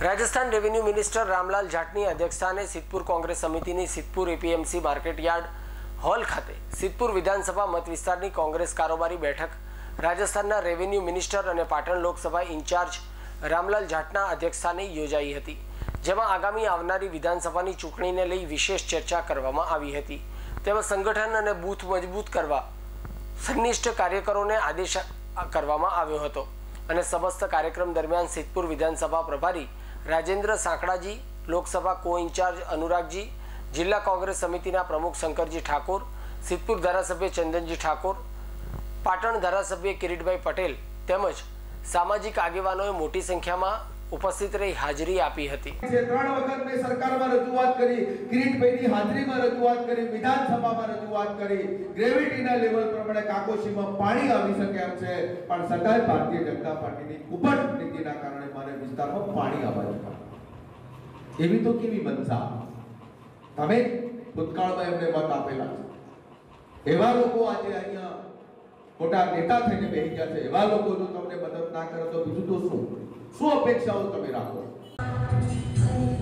Rajasthan revenue minister Ramlal Jhatni अध्यक्षताने સિદ્ધપુર કોંગ્રેસ સમિતિની Siddhpur APMC market yard hall ખાતે સિદ્ધપુર વિધાનસભા મત વિસ્તારની કોંગ્રેસ કારોબારી બેઠક રાજસ્થાનના રેવેન્યુ મિનિસ્ટર અને પાટણ લોકસભા ઇન્ચાર્જ રામલાલ ઝાટના અધ્યક્ષસ્થાને યોજાઈ હતી, જેમાં આગામી આવનારી વિધાનસભાની ચૂંટણીને લઈ વિશેષ ચર્ચા કરવામાં આવી હતી। તેમાં સંગઠન અને બૂથ મજબૂત કરવા સંનિષ્ઠ કાર્યકરોને આદેશ કરવામાં આવ્યો હતો અને સમસ્ત કાર્યક્રમ દરમિયાન સિદ્ધપુર વિધાનસભા પ્રભારી राजेंद्र साकड़ा जी, लोकसभा को इंचार्ज अनुराग जी, जिला कांग्रेस समिति प्रमुख शंकरजी ठाकुर, सिद्धपुर धारासभ्य चंदनजी ठाकुर, पाटण धारासभ्य किरीट पटेल तेमज सामाजिक आगेवानोए मोटी संख्या में उपस्थित रही हाजरी आपी हती। सरकार में रजूआत करी, किरीट भाई की हाजरी में रजूआत करी, विधानसभा में रजूआत करी, ग्रेविटी ना लेवल प्रमाणे काकोशी में पानी आवी सके एम छे, पण सदाय भारतीय जनता पार्टी की उपट नीति ना कारणे माने विस्तार में पानी आवा जोईए। एवी तो केवी मनसा तमे भूतकाळ में एमने मत आपेला छे, एवा लोको आज अहींया मोटा नेता थईने बेही गया छे। एवा लोको जो तमने मदद ना करे तो बीजुं तो शुं अपेक्षाओ तमे राखो।